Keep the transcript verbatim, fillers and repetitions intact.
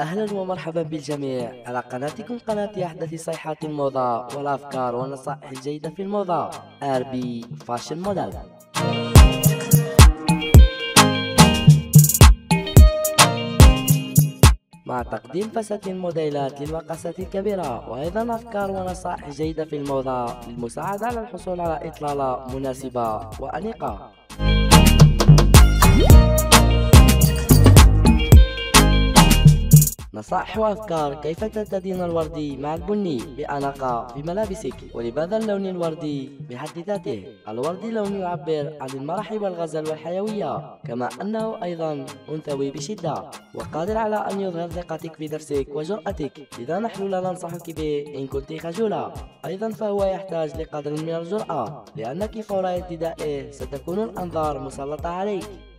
أهلا ومرحبا بالجميع على قناتكم قناة أحدث صيحات الموضة والأفكار والنصائح الجيدة في الموضة آر بي Fashion Model. مع تقديم فساتين الموديلات للمقاسات الكبيرة وأيضا أفكار ونصائح جيدة في الموضة للمساعدة على الحصول على إطلالة مناسبة وأنيقة. نصائح وأفكار كيف تزدين الوردي مع البني بأناقة في ملابسك. ولماذا اللون الوردي بحد ذاته؟ الوردي لون يعبر عن المرح والغزل والحيوية، كما أنه أيضا أنثوي بشدة وقادر على أن يظهر ثقتك في نفسك وجرأتك، لذا نحن لا ننصحك به إن كنت خجولة. أيضا فهو يحتاج لقدر من الجرأة، لأنك فور ارتدائه ستكون الأنظار مسلطة عليك.